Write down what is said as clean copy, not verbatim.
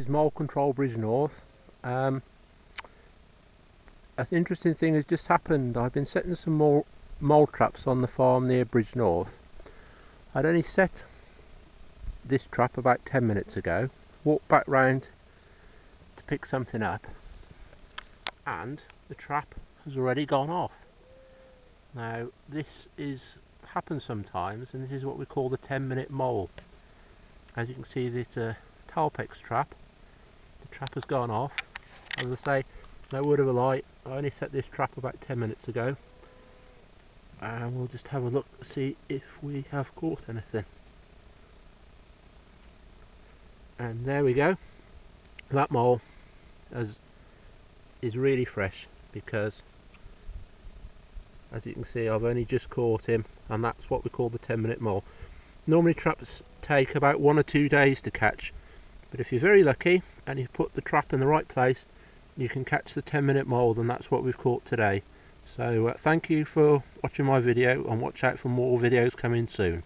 is Mole Control Bridgnorth. An interesting thing has just happened. I've been setting some more mole traps on the farm near Bridgnorth. I'd only set this trap about 10 minutes ago, walked back round to pick something up, and the trap has already gone off. Now this happens sometimes, and this is what we call the 10-minute mole. As you can see, this Talpex trap, the trap has gone off. As I say, no word of a lie, I only set this trap about 10 minutes ago, and we'll just have a look to see if we have caught anything. And there we go, that mole is really fresh, because as you can see, I've only just caught him, and that's what we call the 10-minute mole. Normally traps take about 1 or 2 days to catch, but if you're very lucky and you put the trap in the right place, you can catch the 10-minute mole, and that's what we've caught today. So thank you for watching my video, and watch out for more videos coming soon.